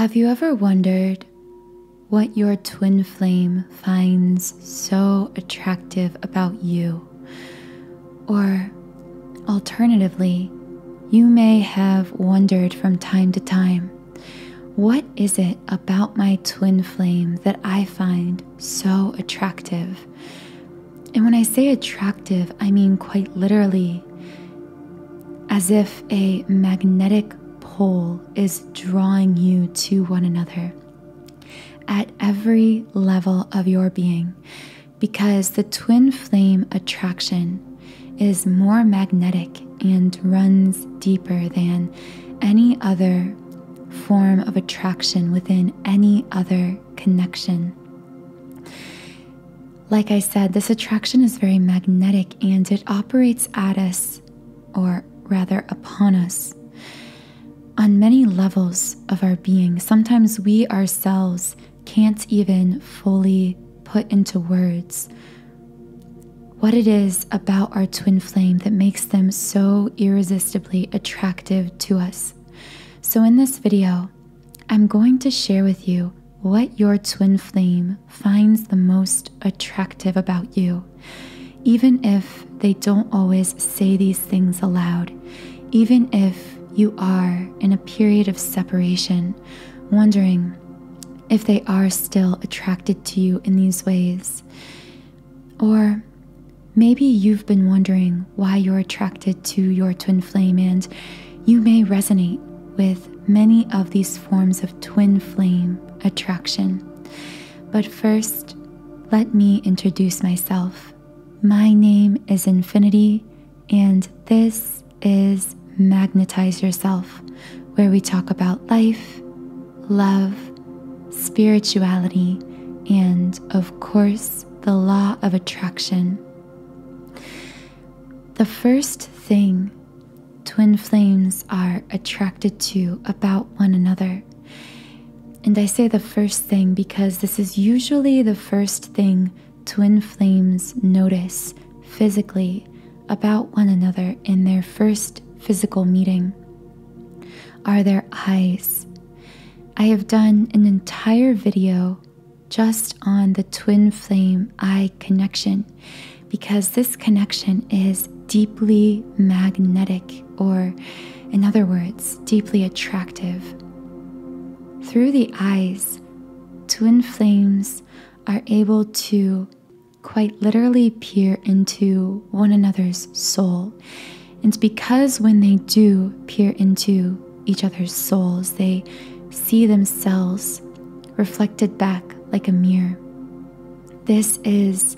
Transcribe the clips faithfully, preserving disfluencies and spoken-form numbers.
Have you ever wondered what your twin flame finds so attractive about you? Or alternatively, you may have wondered from time to time, what is it about my twin flame that I find so attractive? And when I say attractive, I mean quite literally, as if a magnetic pole is drawing you to one another at every level of your being, because the twin flame attraction is more magnetic and runs deeper than any other form of attraction within any other connection. Like I said, this attraction is very magnetic and it operates at us, or rather upon us, on many levels of our being. Sometimes we ourselves can't even fully put into words what it is about our twin flame that makes them so irresistibly attractive to us. So in this video, I'm going to share with you what your twin flame finds the most attractive about you, even if they don't always say these things aloud, even if you are in a period of separation, wondering if they are still attracted to you in these ways. Or maybe you've been wondering why you're attracted to your twin flame, and you may resonate with many of these forms of twin flame attraction. But first, let me introduce myself. My name is Infinity, and this is Magnetize Yourself, where we talk about life, love, spirituality, and of course, the law of attraction. The first thing twin flames are attracted to about one another, and I say the first thing because this is usually the first thing twin flames notice physically about one another in their first physical meeting, are their eyes. I have done an entire video just on the twin flame eye connection, because this connection is deeply magnetic, or in other words, deeply attractive. Through the eyes, twin flames are able to quite literally peer into one another's soul. And because when they do peer into each other's souls, they see themselves reflected back like a mirror. This is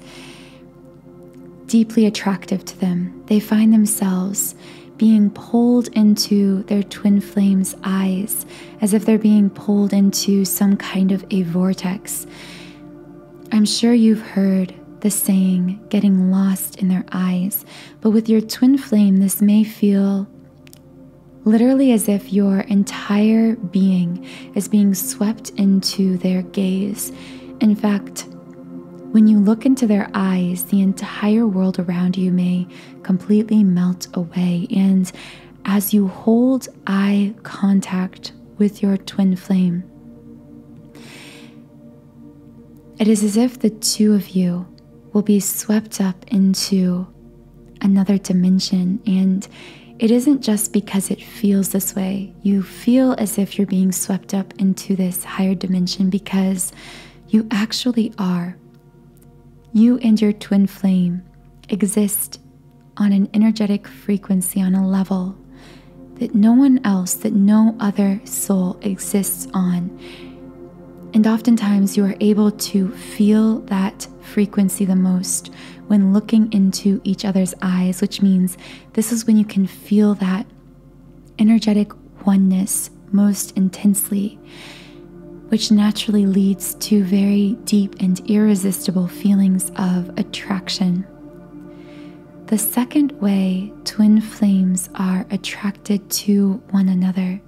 deeply attractive to them. They find themselves being pulled into their twin flame's eyes, as if they're being pulled into some kind of a vortex. I'm sure you've heard the saying, getting lost in their eyes, but with your twin flame, this may feel literally as if your entire being is being swept into their gaze. In fact, when you look into their eyes, the entire world around you may completely melt away. And as you hold eye contact with your twin flame, it is as if the two of you will be swept up into another dimension. And it isn't just because it feels this way. You feel as if you're being swept up into this higher dimension, because you actually are. You and your twin flame exist on an energetic frequency, on a level that no one else, that no other soul exists on. And oftentimes you are able to feel that frequency the most when looking into each other's eyes, which means this is when you can feel that energetic oneness most intensely, which naturally leads to very deep and irresistible feelings of attraction. The second way twin flames are attracted to one another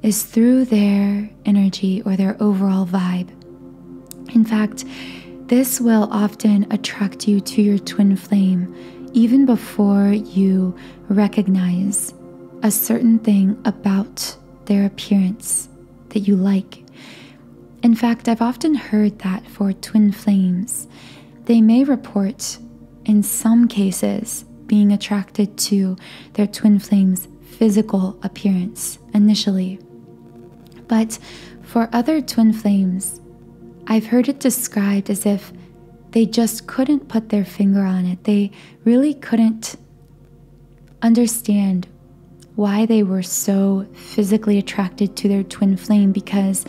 is through their energy, or their overall vibe. In fact, this will often attract you to your twin flame even before you recognize a certain thing about their appearance that you like. In fact, I've often heard that for twin flames, they may report, in some cases, being attracted to their twin flame's physical appearance initially. But for other twin flames, I've heard it described as if they just couldn't put their finger on it. They really couldn't understand why they were so physically attracted to their twin flame, because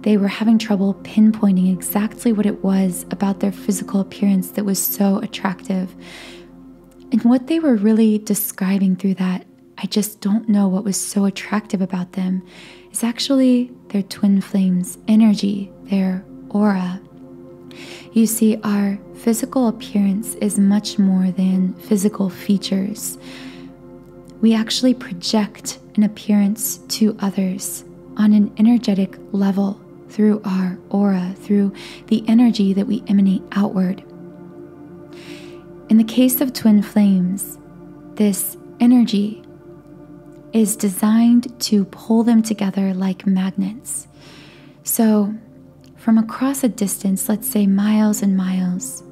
they were having trouble pinpointing exactly what it was about their physical appearance that was so attractive. And what they were really describing through that, I just don't know what was so attractive about them, is actually their twin flame's energy, their aura. You see, our physical appearance is much more than physical features. We actually project an appearance to others on an energetic level through our aura, through the energy that we emanate outward. In the case of twin flames, this energy is designed to pull them together like magnets. So from across a distance, let's say miles and miles,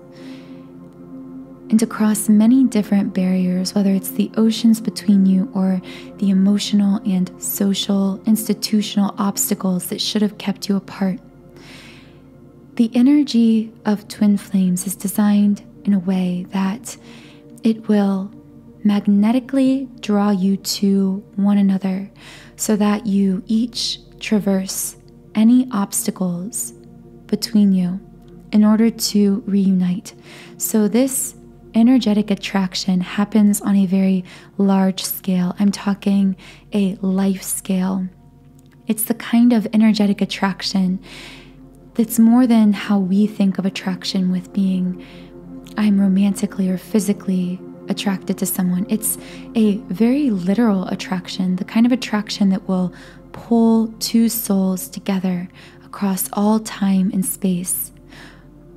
and across many different barriers, whether it's the oceans between you or the emotional and social, institutional obstacles that should have kept you apart, the energy of twin flames is designed in a way that it will magnetically draw you to one another, so that you each traverse any obstacles between you in order to reunite. So this energetic attraction happens on a very large scale. I'm talking a life scale. It's the kind of energetic attraction that's more than how we think of attraction with being, I'm romantically or physically attracted to someone. It's a very literal attraction, the kind of attraction that will pull two souls together across all time and space,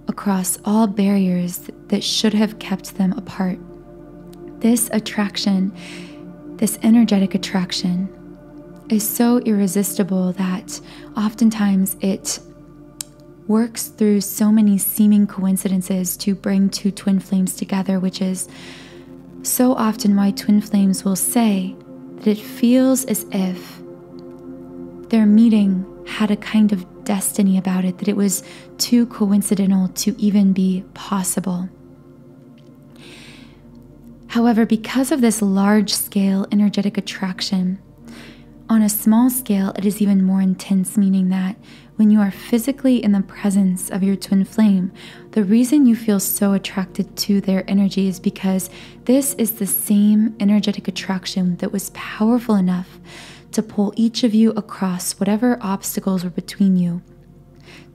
across all barriers that should have kept them apart. This attraction, this energetic attraction, is so irresistible that oftentimes it works through so many seeming coincidences to bring two twin flames together, which is so often why twin flames will say that it feels as if their meeting had a kind of destiny about it, that it was too coincidental to even be possible. However, because of this large-scale energetic attraction, on a small scale, it is even more intense, meaning that when you are physically in the presence of your twin flame, the reason you feel so attracted to their energy is because this is the same energetic attraction that was powerful enough to pull each of you across whatever obstacles were between you,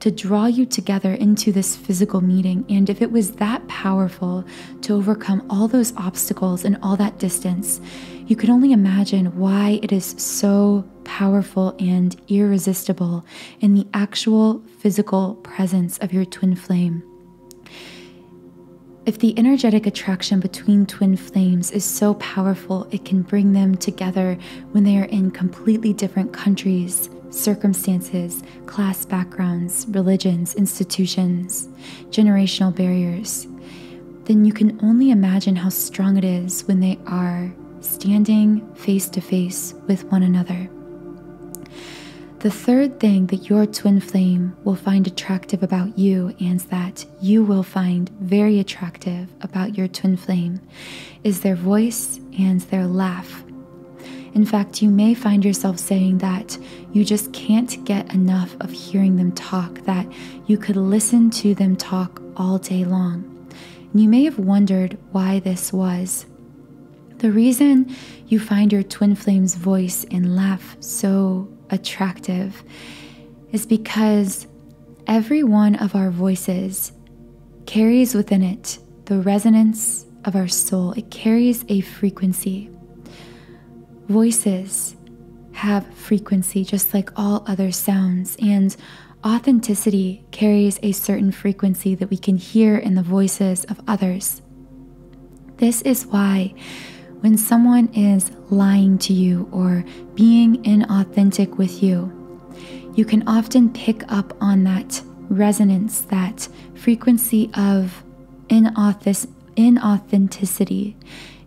to draw you together into this physical meeting. And if it was that powerful to overcome all those obstacles and all that distance, you can only imagine why it is so powerful and irresistible in the actual physical presence of your twin flame. If the energetic attraction between twin flames is so powerful, it can bring them together when they are in completely different countries, circumstances, class backgrounds, religions, institutions, generational barriers. Then you can only imagine how strong it is when they are standing face to face with one another. The third thing that your twin flame will find attractive about you, and that you will find very attractive about your twin flame, is their voice and their laugh. In fact, you may find yourself saying that you just can't get enough of hearing them talk, that you could listen to them talk all day long. And you may have wondered why this was. The reason you find your twin flame's voice and laugh so attractive is because every one of our voices carries within it the resonance of our soul. It carries a frequency. Voices have frequency just like all other sounds, and authenticity carries a certain frequency that we can hear in the voices of others. This is why when someone is lying to you or being inauthentic with you, you can often pick up on that resonance, that frequency of inauth- inauthenticity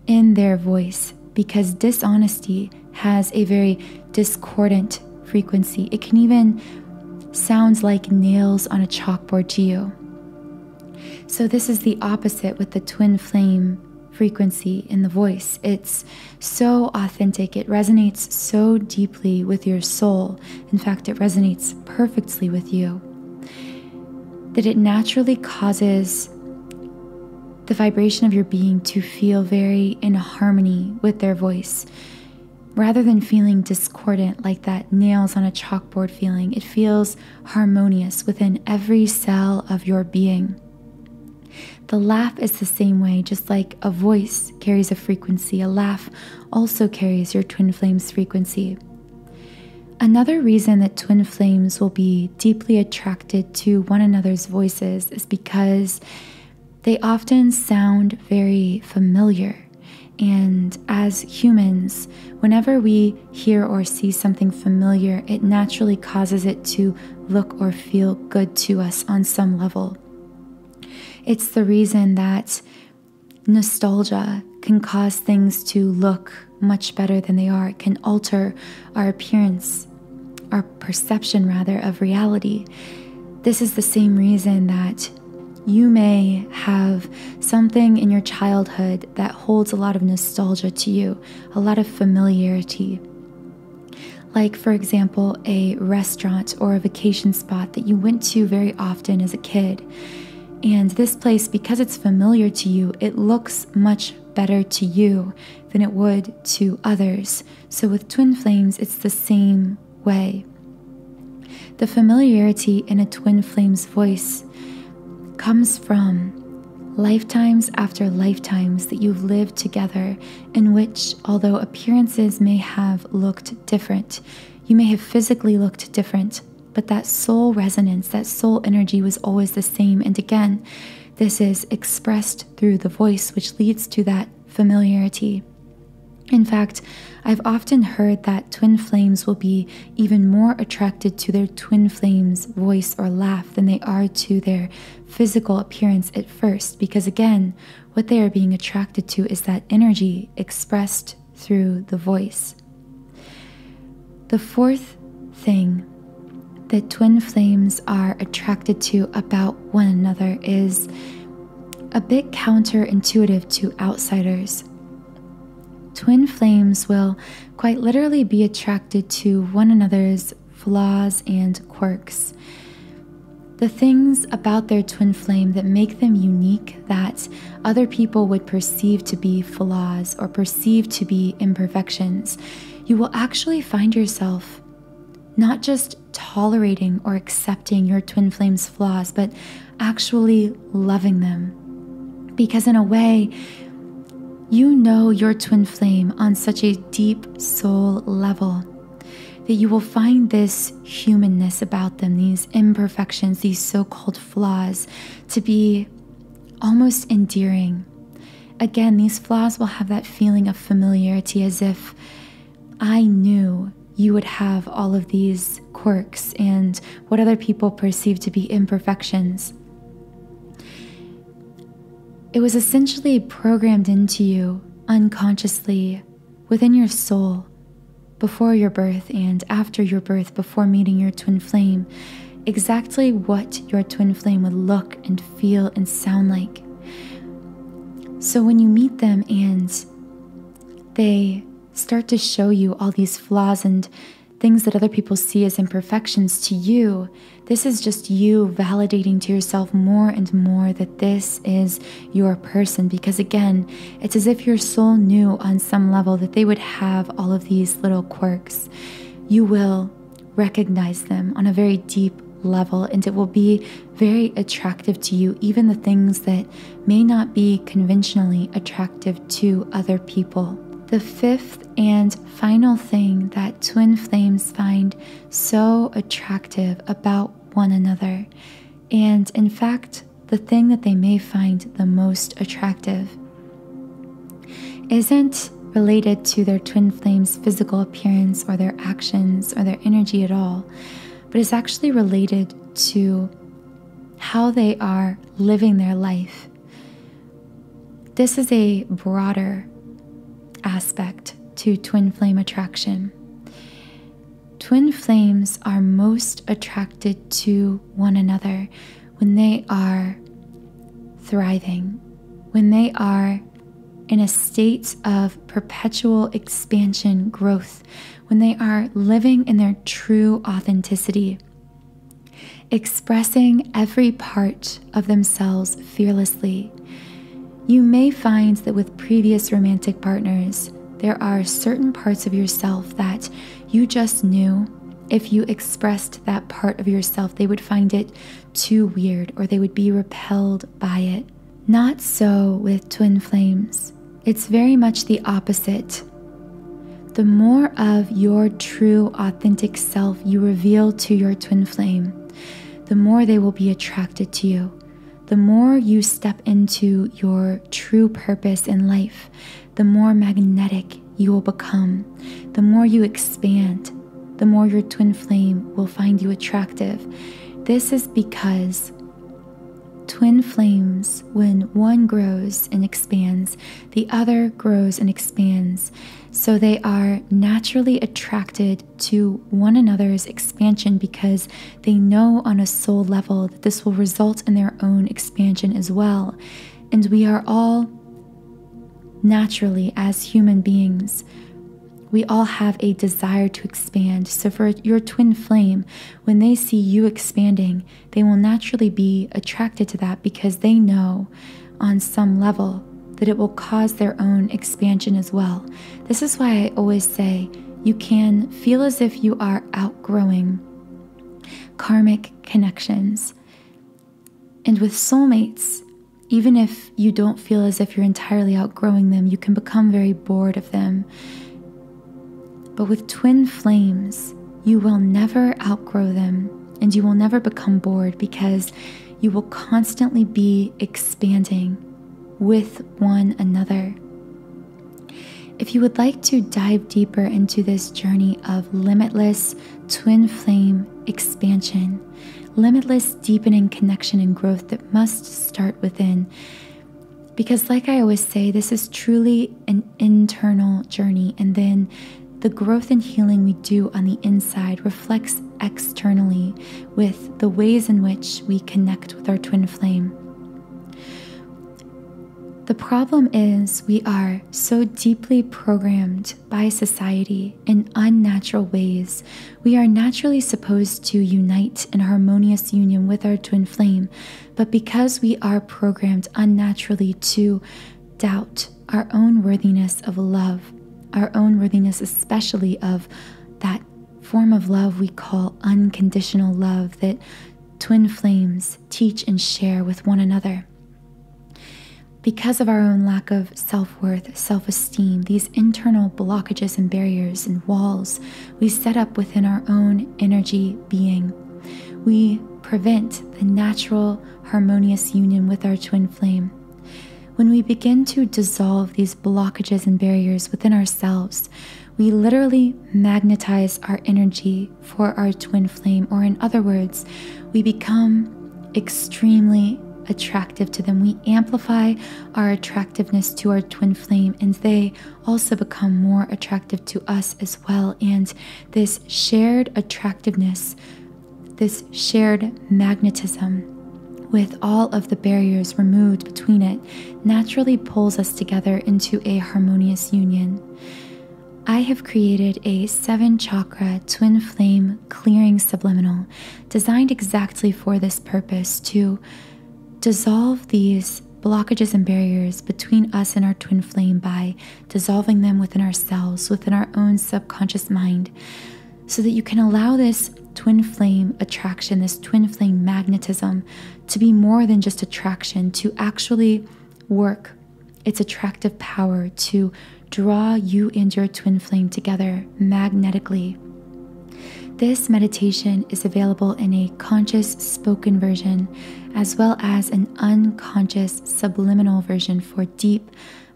in their voice, because dishonesty has a very discordant frequency. It can even sound like nails on a chalkboard to you. So this is the opposite with the twin flame frequency in the voice. It's so authentic. It resonates so deeply with your soul. In fact, it resonates perfectly with you that it naturally causes the vibration of your being to feel very in harmony with their voice. Rather than feeling discordant like that nails on a chalkboard feeling, it feels harmonious within every cell of your being. The laugh is the same way, just like a voice carries a frequency, a laugh also carries your twin flame's frequency. Another reason that twin flames will be deeply attracted to one another's voices is because they often sound very familiar. And as humans, whenever we hear or see something familiar, it naturally causes it to look or feel good to us on some level. It's the reason that nostalgia can cause things to look much better than they are. It can alter our appearance, our perception rather, of reality. This is the same reason that you may have something in your childhood that holds a lot of nostalgia to you, a lot of familiarity. Like, for example, a restaurant or a vacation spot that you went to very often as a kid. And this place, because it's familiar to you, it looks much better to you than it would to others. So with twin flames, it's the same way. The familiarity in a twin flame's voice comes from lifetimes after lifetimes that you've lived together, in which, although appearances may have looked different, you may have physically looked different, but that soul resonance, that soul energy was always the same. And again, this is expressed through the voice, which leads to that familiarity. In fact, I've often heard that twin flames will be even more attracted to their twin flame's voice or laugh than they are to their physical appearance at first, because again, what they are being attracted to is that energy expressed through the voice. The fourth thing that twin flames are attracted to about one another is a bit counterintuitive to outsiders. Twin flames will quite literally be attracted to one another's flaws and quirks. The things about their twin flame that make them unique, that other people would perceive to be flaws or perceive to be imperfections, you will actually find yourself not just tolerating or accepting your twin flame's flaws, but actually loving them. Because in a way, you know your twin flame on such a deep soul level that you will find this humanness about them, these imperfections, these so-called flaws, to be almost endearing. Again, these flaws will have that feeling of familiarity, as if I knew you would have all of these quirks and what other people perceive to be imperfections. It was essentially programmed into you unconsciously within your soul before your birth and after your birth, before meeting your twin flame, exactly what your twin flame would look and feel and sound like. So when you meet them and they start to show you all these flaws and things that other people see as imperfections to you, this is just you validating to yourself more and more that this is your person. Because again, it's as if your soul knew on some level that they would have all of these little quirks. You will recognize them on a very deep level, and it will be very attractive to you, even the things that may not be conventionally attractive to other people. The fifth and final thing that twin flames find so attractive about one another, and in fact, the thing that they may find the most attractive, isn't related to their twin flame's physical appearance or their actions or their energy at all, but is actually related to how they are living their life. This is a broader aspect to twin flame attraction. Twin flames are most attracted to one another when they are thriving, when they are in a state of perpetual expansion, growth, when they are living in their true authenticity, expressing every part of themselves fearlessly. You may find that with previous romantic partners, there are certain parts of yourself that you just knew if you expressed that part of yourself, they would find it too weird or they would be repelled by it. Not so with twin flames. It's very much the opposite. The more of your true, authentic self you reveal to your twin flame, the more they will be attracted to you. The more you step into your true purpose in life, the more magnetic you will become. The more you expand, the more your twin flame will find you attractive. This is because twin flames, when one grows and expands, the other grows and expands. So they are naturally attracted to one another's expansion because they know on a soul level that this will result in their own expansion as well. And we are all naturally, as human beings, we all have a desire to expand. So for your twin flame, when they see you expanding, they will naturally be attracted to that because they know on some level that it will cause their own expansion as well. This is why I always say you can feel as if you are outgrowing karmic connections. And with soulmates, even if you don't feel as if you're entirely outgrowing them, you can become very bored of them. But with twin flames, you will never outgrow them and you will never become bored because you will constantly be expanding with one another. If you would like to dive deeper into this journey of limitless twin flame expansion, limitless deepening connection and growth that must start within, because like I always say, this is truly an internal journey, and then the growth and healing we do on the inside reflects externally with the ways in which we connect with our twin flame. The problem is we are so deeply programmed by society in unnatural ways. We are naturally supposed to unite in harmonious union with our twin flame, but because we are programmed unnaturally to doubt our own worthiness of love, our own worthiness, especially of that form of love we call unconditional love that twin flames teach and share with one another. Because of our own lack of self-worth, self-esteem, these internal blockages and barriers and walls we set up within our own energy being, we prevent the natural, harmonious union with our twin flame. When we begin to dissolve these blockages and barriers within ourselves, we literally magnetize our energy for our twin flame, or in other words, we become extremely attractive to them. We amplify our attractiveness to our twin flame, and they also become more attractive to us as well. And this shared attractiveness, this shared magnetism, with all of the barriers removed between it, naturally pulls us together into a harmonious union. I have created a seven chakra twin flame clearing subliminal designed exactly for this purpose, to dissolve these blockages and barriers between us and our twin flame by dissolving them within ourselves, within our own subconscious mind, so that you can allow this twin flame attraction, this twin flame magnetism, to be more than just attraction, to actually work its attractive power to draw you and your twin flame together magnetically. This meditation is available in a conscious spoken version as well as an unconscious subliminal version for deep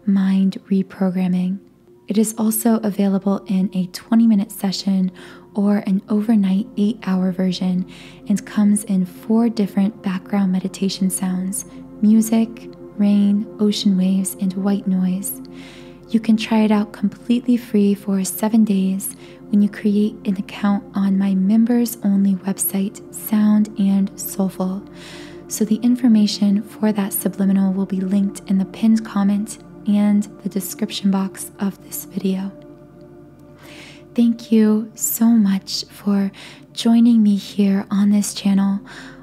mind reprogramming. It is also available in a twenty minute session or an overnight eight hour version, and comes in four different background meditation sounds: music, rain, ocean waves, and white noise. You can try it out completely free for seven days when you create an account on my members-only website, Sound and Soulful. So the information for that subliminal will be linked in the pinned comment and the description box of this video. Thank you so much for joining me here on this channel.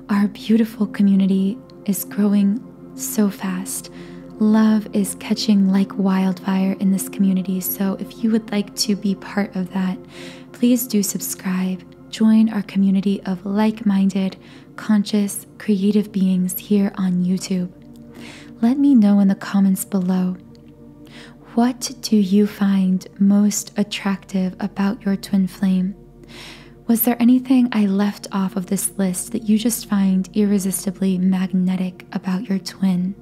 Our beautiful community is growing so fast. Love is catching like wildfire in this community, so if you would like to be part of that, please do subscribe. Join our community of like-minded, conscious, creative beings here on YouTube. Let me know in the comments below, what do you find most attractive about your twin flame? Was there anything I left off of this list that you just find irresistibly magnetic about your twin?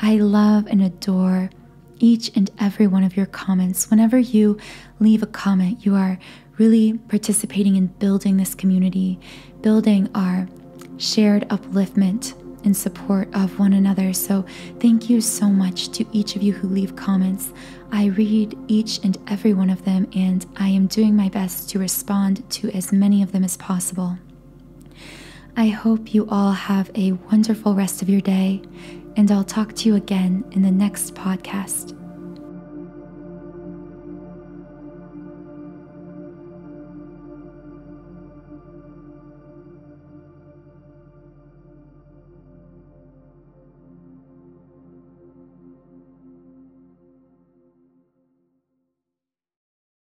I love and adore each and every one of your comments. Whenever you leave a comment, you are really participating in building this community, building our shared upliftment in support of one another. So thank you so much to each of you who leave comments. I read each and every one of them, and I am doing my best to respond to as many of them as possible. I hope you all have a wonderful rest of your day, and I'll talk to you again in the next podcast.